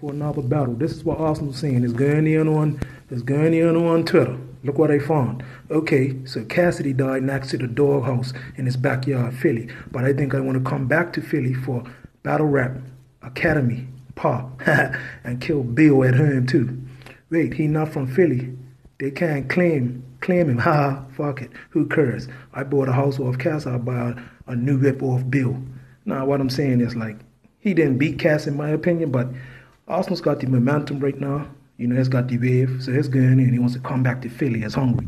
for another battle. This is what Arsenal's saying. It's going in on Twitter. Look what they found. Okay, so Cassidy died next to the doghouse in his backyard, Philly. But I think I want to come back to Philly for Battle Rap Academy, Pa, and kill Bill at home too. Wait, he not from Philly. They can't claim him. Ha, fuck it. Who cares? I bought a house off Cass. I bought a new whip off Bill. Now, what I'm saying is, like, he didn't beat Cass in my opinion, but Arsenal's got the momentum right now. You know, it's got the wave, so it's good, and he wants to come back to Philly. It's hungry.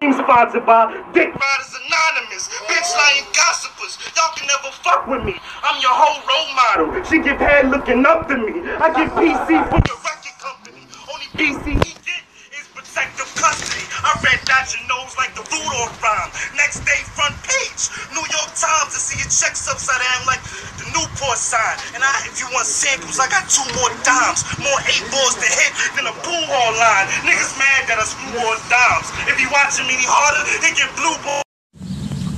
Sponsored by Dick Riders Anonymous, bitch lying gossipers. Y'all can never fuck with me. I'm your whole role model. She get head looking up to me. I get PC from the record company. Only PC he get is protective custody. I read out your nose like the Rudolph rhyme. Next day, front page, New York Times, to see your checks upside down like the Newport sign. And if you want samples, I got 2 more dimes. More 8 balls to hit than a pool hall line. Niggas mad that I screw more dimes. If you watching me harder, they get blue ball.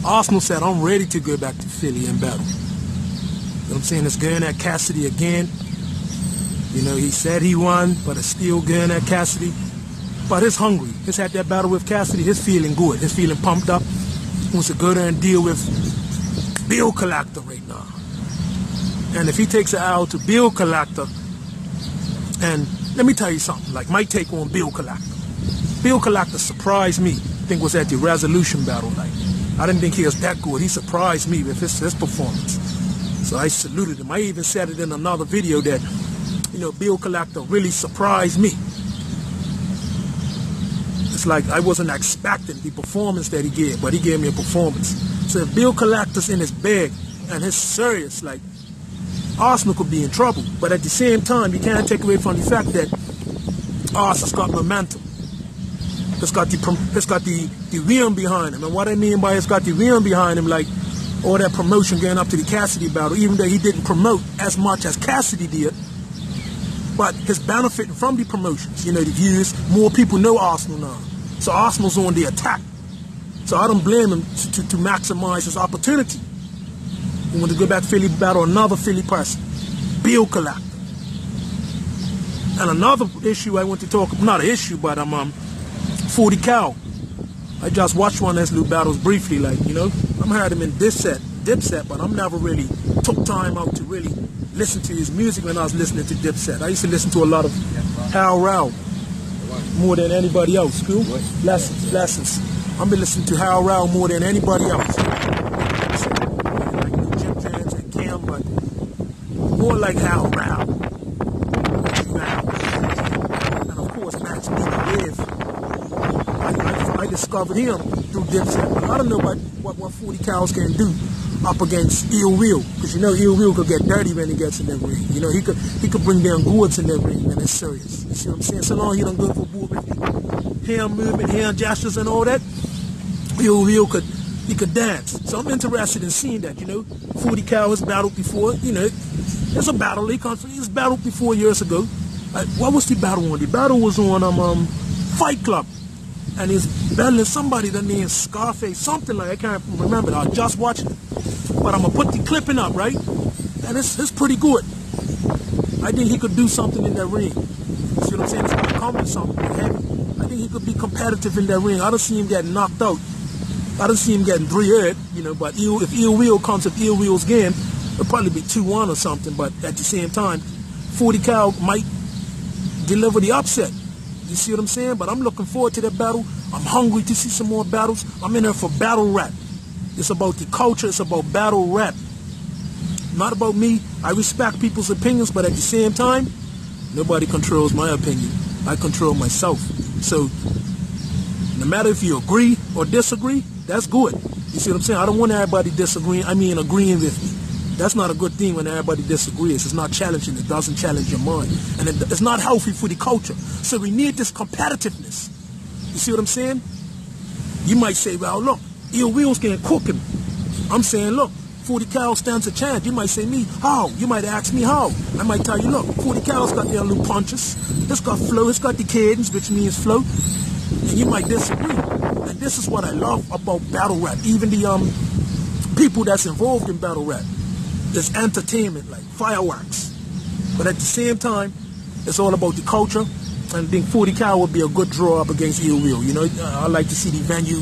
Arsenal said, I'm ready to go back to Philly and battle. You know what I'm saying? It's going at Cassidy again. You know, he said he won, but it's still going at Cassidy. But he's hungry. He's had that battle with Cassidy. He's feeling good. He's feeling pumped up. He wants to go there and deal with Bill Collector right now. And if he takes an hour to Bill Collector, and let me tell you something, like my take on Bill Collector. Bill Collector surprised me. I think was at the Resolution battle night. I didn't think he was that good. He surprised me with his performance. So I saluted him. I even said it in another video that, you know, Bill Collector really surprised me. It's like I wasn't expecting the performance that he gave, but he gave me a performance. So if Bill Collector's in his bag and he's serious, like, Arsenal could be in trouble. But at the same time, you can't take away from the fact that Arsenal's got momentum. It's got the realm behind him. And what I mean by it's got the realm behind him, like all that promotion going up to the Cassidy battle, even though he didn't promote as much as Cassidy did, but he's benefiting from the promotions. You know, the views, more people know Arsenal now. So Arsenal's on the attack. So I don't blame him to maximize his opportunity. He wanted to go back to Philly, battle another Philly person, Bill Collector. And another issue I want to talk about, not an issue, but 40 Cal. I just watched one of his little battles briefly, like, you know. I'm heard him in Dipset, but I'm never really took time out to really listen to his music when I was listening to Dipset. I used to listen to a lot of Hal Rao more than anybody else. Cool? Lessons. I've been listening to Hal Rao more than anybody else. Like the Jim Jams and Cam, but more like Hal Rao. And of course, Max B. Live. I discovered him through Dipset. But I don't know about what 40 Cows can do up against Ill Will, because you know Ill Will could get dirty when he gets in that ring. You know, he could bring down goods in that ring, and it's serious. You see what I'm saying? So long he don't go for movement, hand movement, hand gestures and all that, Ill Will could dance. So I'm interested in seeing that, you know. 40 Cal has battled before, you know, it's a battle. He comes from, he was battled before years ago. What was the battle on? The battle was on Fight Club. And he's battling somebody that names Scarface, something like, I can't remember. I was just watching it. But I'm going to put the clipping up, right? And it's pretty good. I think he could do something in that ring. See what I'm saying? It's going to come to something heavy. I think he could be competitive in that ring. I don't see him getting knocked out. I don't see him getting 3-0, you know, but if Ill Will comes with Ill Will's game, it'll probably be 2-1 or something. But at the same time, 40 Cal might deliver the upset. You see what I'm saying? But I'm looking forward to that battle. I'm hungry to see some more battles. I'm in there for battle rap. It's about the culture. It's about battle rap. Not about me. I respect people's opinions, but at the same time, nobody controls my opinion. I control myself. So no matter if you agree or disagree, that's good. You see what I'm saying? I don't want everybody disagreeing. I mean agreeing with me. That's not a good thing when everybody disagrees. It's not challenging. It doesn't challenge your mind. And it's not healthy for the culture. So we need this competitiveness. You see what I'm saying? You might say, well, look, Ill Will's going to cook him. I'm saying, look, 40 Cal stands a chance. You might say me, how? You might ask me how. I might tell you, look, 40 Cal's got their little punches. It's got flow. It's got the cadence, which means flow. And you might disagree. And this is what I love about battle rap. Even the people that's involved in battle rap. There's entertainment like fireworks. But at the same time, it's all about the culture. And I think 40 Cal would be a good draw up against Ill Will. You know, I like to see the venue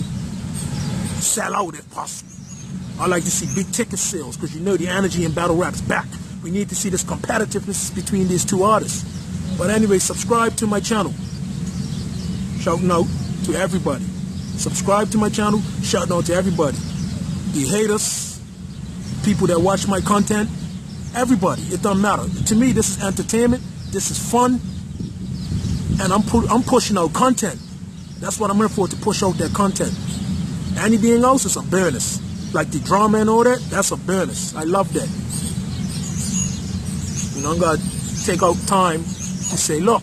sell out if possible. I like to see big ticket sales because you know the energy in battle rap's back. We need to see this competitiveness between these two artists. But anyway, subscribe to my channel. Shouting out to everybody. Subscribe to my channel. Shouting out to everybody. The haters, people that watch my content, everybody. It doesn't matter. To me, this is entertainment. This is fun. And I'm pushing out content. That's what I'm here for, to push out that content. Anything else is a bonus. Like the drama and all that, that's a bonus. I love that. You know, I'm going to take out time to say, look,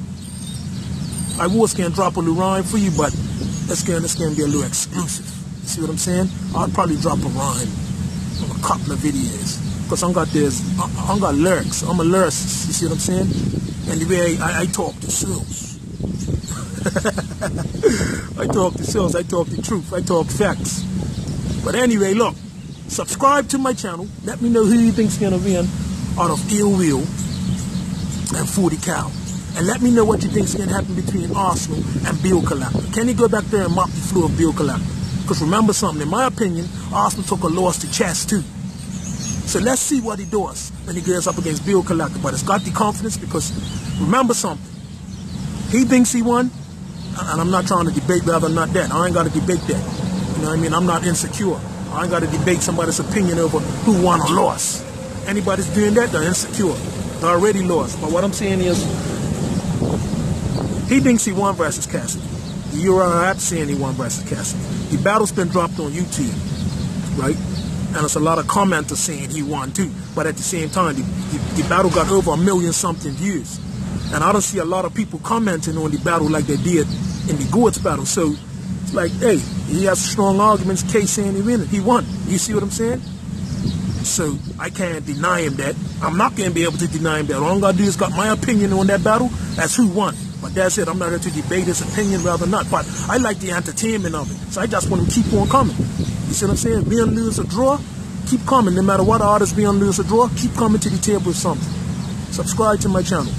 I was going to drop a little rhyme for you, but it's going to be a little exclusive. You see what I'm saying? I'll probably drop a rhyme on a couple of videos. Because I'm got lyrics. I'm a lyricist. You see what I'm saying? And the way I talk to sales. I talk the sales, I talk the truth, I talk facts. But anyway, look, subscribe to my channel. Let me know who you think's gonna win out of Ill Will and 40 Cal. And let me know what you think's gonna happen between Arsonal and Bill Collector. Can he go back there and mop the floor of Bill Collector? Because remember something, in my opinion, Arsonal took a loss to chess too. So let's see what he does when he goes up against Bill Collector. But it's got the confidence because remember something. He thinks he won, and I'm not trying to debate whether or not that. I ain't got to debate that. You know what I mean? I'm not insecure. I ain't got to debate somebody's opinion over who won or lost. Anybody's doing that, they're insecure. They already lost. But what I'm saying is, he thinks he won versus Cassidy. The URI saying he won versus Cassidy. The battle's been dropped on YouTube, right? And it's a lot of commenters saying he won too. But at the same time, the battle got over 1 million something views. And I don't see a lot of people commenting on the battle like they did in the Gourds battle. So it's like, hey, he has strong arguments. K saying he won. You see what I'm saying? So I can't deny him that. I'm not going to be able to deny him that. All I'm going to do is got my opinion on that battle. That's who won. But that's it. I'm not going to debate his opinion rather not. But I like the entertainment of it. So I just want him to keep on coming. You see what I'm saying? Win, lose, or draw, keep coming. No matter what artist, win, lose, or draw, keep coming to the table with something. Subscribe to my channel.